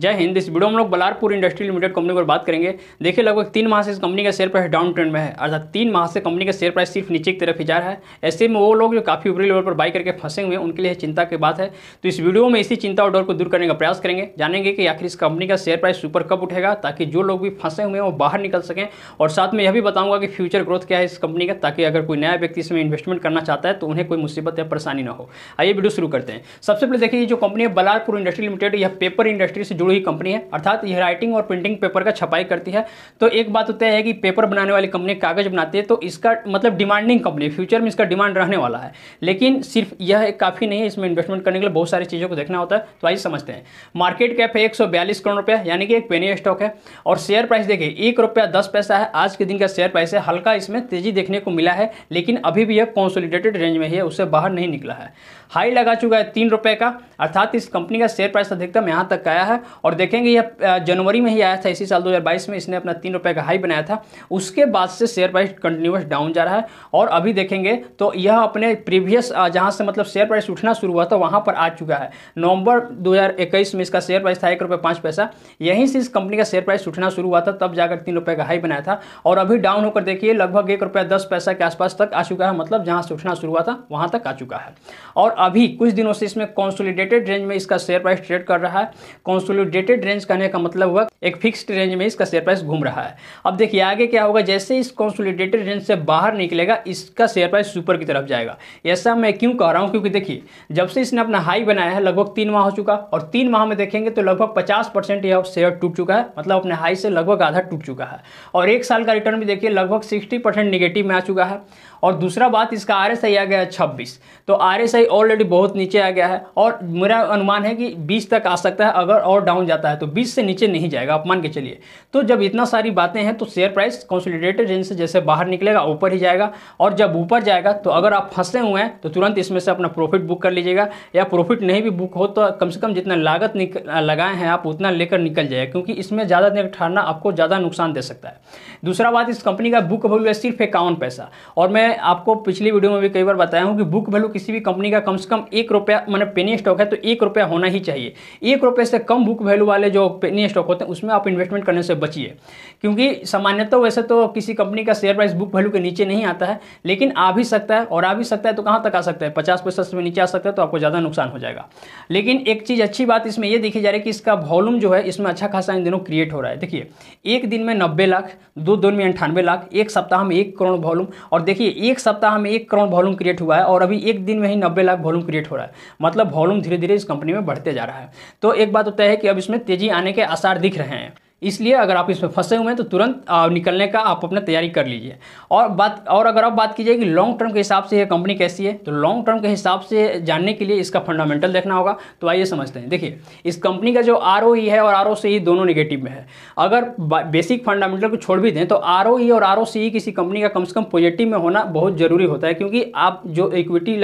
जय हिंद। इस वीडियो में हम लोग बल्लारपुर इंडस्ट्री लिमिटेड कंपनी पर बात करेंगे। देखिए लगभग 3 माह से इस कंपनी का शेयर प्राइस डाउन ट्रेंड में है, अर्थात 3 माह से कंपनी का शेयर प्राइस सिर्फ नीचे की तरफ ही जा रहा है। ऐसे में वो लोग जो काफ़ी ऊपरी लेवल पर बाई करके फंसे हुए हैं उनके लिए चिंता की बात है। तो इस वीडियो में इसी चिंता और डर को दूर करने का प्रयास करेंगे, जानेंगे कि आखिर इस कंपनी का शेयर प्राइस ऊपर कब उठेगा ताकि जो लोग भी फंसे हुए हैं वो बाहर निकल सकें, और साथ में यह भी बताऊँगा कि फ्यूचर ग्रोथ क्या है इस कंपनी का, ताकि अगर कोई नया व्यक्ति इसमें इन्वेस्टमेंट करना चाहता है तो उन्हें कोई मुसीबत या परेशानी न हो। आइए वीडियो शुरू करते हैं। सबसे पहले देखिए जो कंपनी है बल्लारपुर इंडस्ट्री लिमिटेड, यह पेपर इंडस्ट्री से ही कंपनी है, अर्थात यह राइटिंग और प्रिंटिंग पेपर का छपाई करती है। तो एक बात होता है कि पेपर बनाने वाली कंपनी कागज बनाती है, तो इसका मतलब डिमांडिंग कंपनी, फ्यूचर में इसका डिमांड रहने वाला है। लेकिन सिर्फ यह काफी नहीं है, इसमें इन्वेस्टमेंट करने के लिए बहुत सारी चीजों को देखना होता है। तो आइए समझते हैं। मार्केट कैप है 142 करोड़ रुपया, यानी कि एक पेनी स्टॉक है। और शेयर प्राइस देखिए ₹1.10 है, आज के दिन का शेयर प्राइस है। हल्का इसमें तेजी देखने को मिला है, लेकिन अभी भी यह कॉन्सोलिडेटेड रेंज में है, उससे बाहर नहीं निकला है। हाई लगा चुका है ₹3 का, अर्थात इस कंपनी का शेयर प्राइस अधिकतम यहाँ तक आया है। और देखेंगे यह जनवरी में ही आया था, इसी साल 2022 में इसने अपना ₹3 का हाई बनाया था। उसके बाद से शेयर प्राइस कंटिन्यूअस डाउन जा रहा है। और अभी देखेंगे तो यह अपने प्रीवियस जहां से मतलब शेयर प्राइस उठना शुरू हुआ था वहां पर आ चुका है। नवंबर 2021 में इसका शेयर प्राइस था ₹1.05। यहीं से इस कंपनी का शेयर प्राइस उठना शुरू हुआ था, तब जाकर ₹3 का हाई बनाया था। और अभी डाउन होकर देखिए लगभग ₹1.10 के आसपास तक आ चुका है, मतलब जहां से उठना शुरू हुआ था वहां तक आ चुका है। और अभी कुछ दिनों से इसमें कॉन्सोलिडेटेड रेंज में इसका शेयर प्राइस ट्रेड कर रहा है। कॉन्सोलिडेटेड रेंज कहने का मतलब हुआ एक फिक्स्ड रेंज में इसका शेयर प्राइस घूम रहा है। अब देखिए आगे क्या होगा, जैसे इस कॉन्सोलिडेटेड रेंज से बाहर निकलेगा इसका शेयर प्राइस ऊपर की तरफ जाएगा। ऐसा मैं क्यों कह रहा हूं, क्योंकि देखिए जब से इसने अपना हाई बनाया है लगभग 3 माह हो चुका, और 3 माह में देखेंगे तो लगभग 50% यह शेयर टूट चुका है, मतलब अपने हाई से लगभग आधा टूट चुका है। और 1 साल का रिटर्न भी देखिए लगभग 60% निगेटिव में आ चुका है। और दूसरा बात, इसका RSI आ गया है 26, तो RSI ऑलरेडी बहुत नीचे आ गया है। और मेरा अनुमान है कि 20 तक आ सकता है, अगर और डाउन जाता है तो 20 से नीचे नहीं जाएगा, आप मान के चलिए। तो जब इतना सारी बातें हैं तो शेयर प्राइस कंसोलिडेटेड रेंज से जैसे बाहर निकलेगा ऊपर ही जाएगा। और जब ऊपर जाएगा तो अगर आप फंसे हुए हैं तो तुरंत इसमें से अपना प्रॉफिट बुक कर लीजिएगा, या प्रॉफिट नहीं भी बुक हो तो कम से कम जितना लागत लगाए हैं आप उतना लेकर निकल जाएगा, क्योंकि इसमें ज़्यादा देर ठहरना आपको ज़्यादा नुकसान दे सकता है। दूसरा बात, इस कंपनी का बुक वैल्यू है सिर्फ ₹51। और मैं आपको पिछली वीडियो में भी कई बार बताया हूँ कि बुक वैल्यू किसी भी कंपनी का कम से कम ₹1, मैंने पेनी स्टॉक है तो ₹1 होना ही चाहिए। ₹1 से कम बुक वैल्यू वाले जो पेनी स्टॉक होते हैं उसमें आप इन्वेस्टमेंट करने से बचिए, क्योंकि सामान्यतः वैसे तो किसी कंपनी का शेयर प्राइस बुक वैल्यू के नीचे नहीं आता है, लेकिन आ भी सकता है। और आ भी सकता है तो कहाँ तक आ सकता है, 50% से नीचे आ सकता है, तो आपको ज़्यादा नुकसान हो जाएगा। लेकिन एक चीज़ अच्छी बात इसमें यह देखी जा रही है कि इसका वॉल्यूम जो है इसमें अच्छा खासा इन दिनों क्रिएट हो रहा है। देखिए एक दिन में 90 लाख, 2 दिन में 98 लाख, 1 सप्ताह में 1 करोड़ वॉल्यूम। और देखिए 1 सप्ताह में 1 करोड़ वॉल्यूम क्रिएट हुआ है, और अभी एक दिन में ही 90 लाख वॉल्यूम क्रिएट हो रहा है, मतलब वॉल्यूम धीरे धीरे इस कंपनी में बढ़ते जा रहा है। तो एक बात होता है कि अब इसमें तेजी आने के आसार दिख रहे हैं, इसलिए अगर आप इसमें फंसे हुए हैं तो तुरंत निकलने का आप अपना तैयारी कर लीजिए। और अगर आप बात कीजिए कि लॉन्ग टर्म के हिसाब से यह कंपनी कैसी है, तो लॉन्ग टर्म के हिसाब से जानने के लिए इसका फंडामेंटल देखना होगा। तो आइए समझते हैं। देखिए इस कंपनी का जो ROE है और ROCE दोनों निगेटिव में है। अगर बेसिक फंडामेंटल को छोड़ भी दें तो ROE और ROCE किसी कंपनी का कम से कम पॉजिटिव में होना बहुत ज़रूरी होता है, क्योंकि आप जो इक्विटी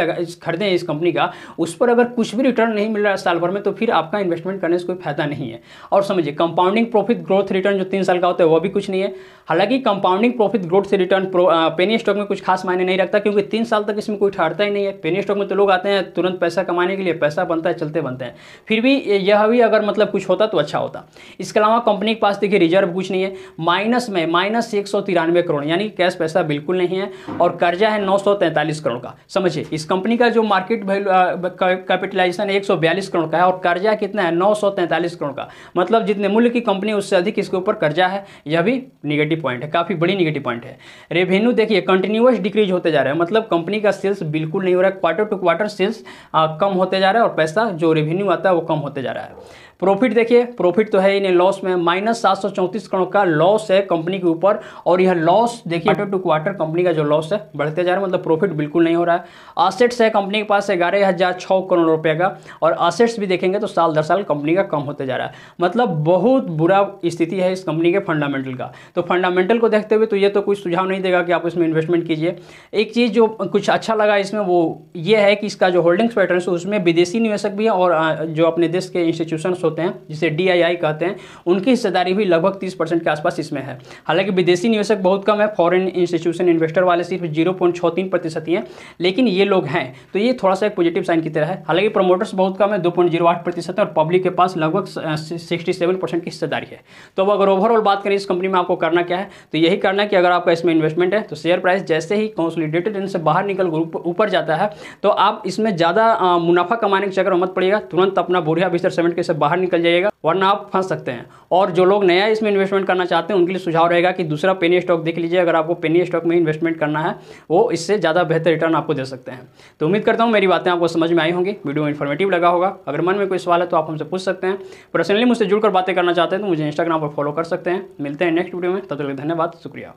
खरीदें इस कंपनी का उस पर अगर कुछ भी रिटर्न नहीं मिल रहा है साल भर में, तो फिर आपका इन्वेस्टमेंट करने से कोई फायदा नहीं है। और समझिए कंपाउंडिंग प्रॉफिट ग्रोथ रिटर्न जो 3 साल का होता है वो भी कुछ नहीं है। हालांकि कंपाउंडिंग प्रॉफिट ग्रोथ से रिटर्न पेनी स्टॉक में कुछ खास मायने नहीं रखता, क्योंकि 3 साल तक इसमें कोई ठहरता ही नहीं है। पेनी स्टॉक में तो लोग आते हैं तुरंत पैसा कमाने के लिए, पैसा बनता है चलते बनते हैं। फिर भी यह भी अगर मतलब कुछ होता तो अच्छा होता। इसके अलावा कंपनी के पास देखिए रिजर्व कुछ नहीं है, माइनस में -193 करोड़, यानी कैश पैसा बिल्कुल नहीं है। और कर्जा है 943 करोड़ का। समझिए इस कंपनी का जो मार्केट कैपिटलाइजेशन है 142 करोड़ का है, और कर्जा कितना है 943 करोड़ का, मतलब जितने मूल्य की कंपनी उससे अधिक इसके ऊपर कर्जा है। यह भी नेगेटिव पॉइंट है, काफी बड़ी नेगेटिव पॉइंट है। रेवेन्यू देखिए कंटिन्यूअस डिक्रीज होते जा रहा है, मतलब कंपनी का सेल्स बिल्कुल नहीं हो रहा है, क्वार्टर टू क्वार्टर सेल्स कम होते जा रहा है, और पैसा जो रेवेन्यू आता है वो कम होते जा रहा है। प्रॉफिट देखिए, प्रॉफिट तो है इन्हें लॉस में, -734 करोड़ का लॉस है कंपनी के ऊपर। और यह लॉस देखिए क्वार्टर टू क्वार्टर कंपनी का जो लॉस है बढ़ते जा रहा है, मतलब प्रॉफिट बिल्कुल नहीं हो रहा है। असेट्स है कंपनी के पास 11,006 करोड़ रुपए का, और असेट्स भी देखेंगे तो साल दर साल कंपनी का कम होते जा रहा है, मतलब बहुत बुरा स्थिति है इस कंपनी के फंडामेंटल का। तो फंडामेंटल को देखते हुए तो ये तो कोई सुझाव नहीं देगा कि आप इसमें इन्वेस्टमेंट कीजिए। एक चीज़ जो कुछ अच्छा लगा इसमें वो ये है कि इसका जो होल्डिंग्स पैटर्न है उसमें विदेशी निवेशक भी है, और जो अपने देश के इंस्टीट्यूशन स्टार्टअप्स होते हैं जिसे DII कहते हैं, उनकी हिस्सेदारी भी लगभग 30% के आसपास इसमें है। हालांकि विदेशी निवेशक बहुत कम है, फॉरेन इंस्टीट्यूशन इन्वेस्टर वाले सिर्फ 0.63% ही हैं, लेकिन ये लोग हैं तो ये थोड़ा सा एक पॉजिटिव साइन की तरह है। हालांकि प्रमोटर्स बहुत कम है, 2.08% है और पब्लिक के पास लगभग 67% की हिस्सेदारी है। तो अब अगर ओवरऑल बात करें इस कंपनी में आपको करना क्या है तो यही करना है कि अगर आपका इसमें इन्वेस्टमेंट है तो शेयर प्राइस जैसे ही कंसोलिडेटेड इनसे बाहर निकल ग्रुप ऊपर जाता है तो आप इसमें ज़्यादा मुनाफा कमाने के चक्कर में मत पड़िएगा, तुरंत अपना बोरिया बिस्तर समेट के से बाहर निकल जाइएगा वरना आप फंस सकते हैं। और जो लोग नया इसमें इन्वेस्टमेंट करना चाहते हैं उनके लिए सुझाव रहेगा कि दूसरा पेनी स्टॉक देख लीजिए, अगर आपको पेनी स्टॉक में इन्वेस्टमेंट करना है वो इससे ज़्यादा बेहतर रिटर्न आपको दे सकते हैं। तो उम्मीद करता हूँ मेरी बातें आपको समझ में आई होंगी, वीडियो इन्फॉर्मेटिव लगा होगा। अगर मन में कोई सवाल है तो आप हमसे पूछ सकते हैं, पर्सनली मुझसे जुड़कर बातें करना चाहते हैं तो मुझे इंस्टाग्राम पर फॉलो कर सकते हैं। मिलते हैं नेक्स्ट वीडियो में, तब तक के लिए धन्यवाद, शुक्रिया।